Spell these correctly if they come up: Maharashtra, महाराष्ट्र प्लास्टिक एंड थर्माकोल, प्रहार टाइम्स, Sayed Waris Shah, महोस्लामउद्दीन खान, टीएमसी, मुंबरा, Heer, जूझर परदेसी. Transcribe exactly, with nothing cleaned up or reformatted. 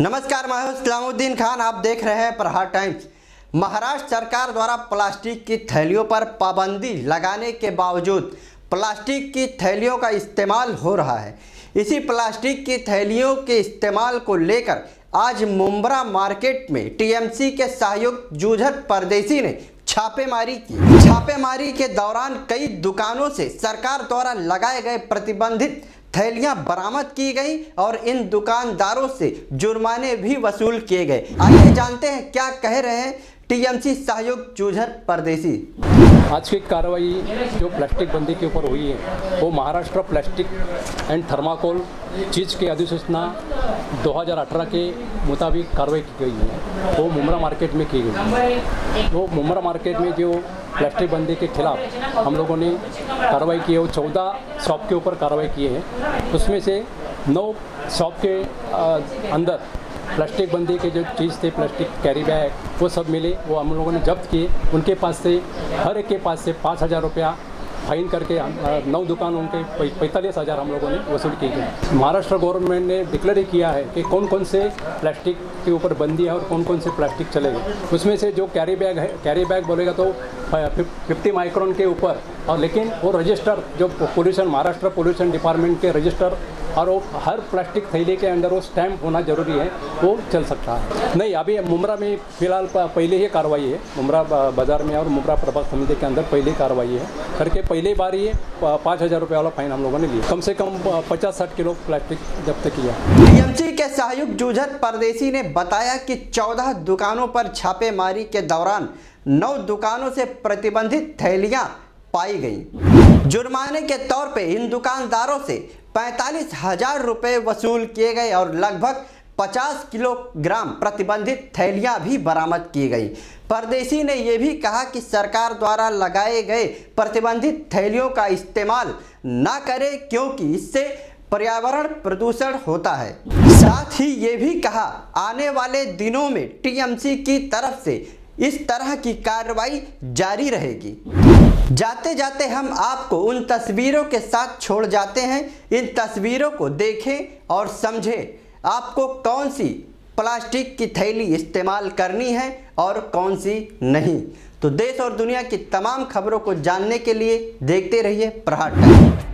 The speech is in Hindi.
नमस्कार, मैं महोस्लामउद्दीन खान। आप देख रहे हैं प्रहार टाइम्स। महाराष्ट्र सरकार द्वारा प्लास्टिक की थैलियों पर पाबंदी लगाने के बावजूद प्लास्टिक की थैलियों का इस्तेमाल हो रहा है। इसी प्लास्टिक की थैलियों के इस्तेमाल को लेकर आज मुंबरा मार्केट में टीएमसी के सहयोग जूझर परदेसी ने छापेमारी की। छापेमारी के दौरान कई दुकानों से सरकार द्वारा लगाए गए प्रतिबंधित थैलियां बरामद की गई और इन दुकानदारों से जुर्माने भी वसूल किए गए। आइए जानते हैं क्या कह रहे हैं टीएमसी सहयोग जूझर परदेसी। आज की कार्रवाई जो प्लास्टिक बंदी के ऊपर हुई है वो महाराष्ट्र प्लास्टिक एंड थर्माकोल चीज़ के अधिसूचना दो हज़ार अठारह के मुताबिक कार्रवाई की गई है। वो मुंबरा मार्केट में की गई। वो मुंबरा मार्केट में जो प्लास्टिक बंदी के खिलाफ हम लोगों ने कार्रवाई की है वो चौदह शॉप के ऊपर कार्रवाई की है। उसमें से नौ शॉप के अंदर प्लास्टिक बंदी के जो चीज़ थे, प्लास्टिक कैरी बैग वो सब मिले, वो हम लोगों ने जब्त किए। उनके पास से हर एक के पास से पाँच हज़ार रुपया फाइन करके नौ दुकानों के पैंतालीस हज़ार हम लोगों ने वसूल की गई। महाराष्ट्र गवर्नमेंट ने डिक्लेयर किया है कि कौन कौन से प्लास्टिक के ऊपर बंदी है और कौन कौन से प्लास्टिक चलेंगे। उसमें से जो कैरी बैग है, कैरी बैग बोलेगा तो फिफ्टी माइक्रोन के ऊपर, और लेकिन वो रजिस्टर जो पोल्यूशन महाराष्ट्र पोल्यूशन डिपार्टमेंट के रजिस्टर और वो हर प्लास्टिक थैली के अंदर वो स्टैम्प होना ज़रूरी है, वो चल सकता है। नहीं, अभी मुंबरा में फिलहाल पहले ही कार्रवाई है। मुंबरा बाज़ार में और मुंबरा प्रभाग समिति के अंदर पहले ही कार्रवाई है करके पहले बार ये पाँच हज़ार रुपये वाला फाइन हम लोगों ने लिया। कम से कम पचास साठ किलो प्लास्टिक जब्त किया। टीएमसी के सहयोग जूझर परदेसी ने बताया कि चौदह दुकानों पर छापेमारी के दौरान नौ दुकानों से प्रतिबंधित थैलियाँ पाई गई। जुर्माने के तौर पे इन दुकानदारों से पैंतालीस हजार रुपये वसूल किए गए और लगभग पचास किलोग्राम प्रतिबंधित थैलियां भी बरामद की गई। परदेसी ने यह भी कहा कि सरकार द्वारा लगाए गए प्रतिबंधित थैलियों का इस्तेमाल ना करें क्योंकि इससे पर्यावरण प्रदूषण होता है। साथ ही ये भी कहा आने वाले दिनों में टीएमसी की तरफ से इस तरह की कार्रवाई जारी रहेगी। जाते जाते हम आपको उन तस्वीरों के साथ छोड़ जाते हैं। इन तस्वीरों को देखें और समझें आपको कौन सी प्लास्टिक की थैली इस्तेमाल करनी है और कौन सी नहीं। तो देश और दुनिया की तमाम खबरों को जानने के लिए देखते रहिए प्रहार टाइम्स।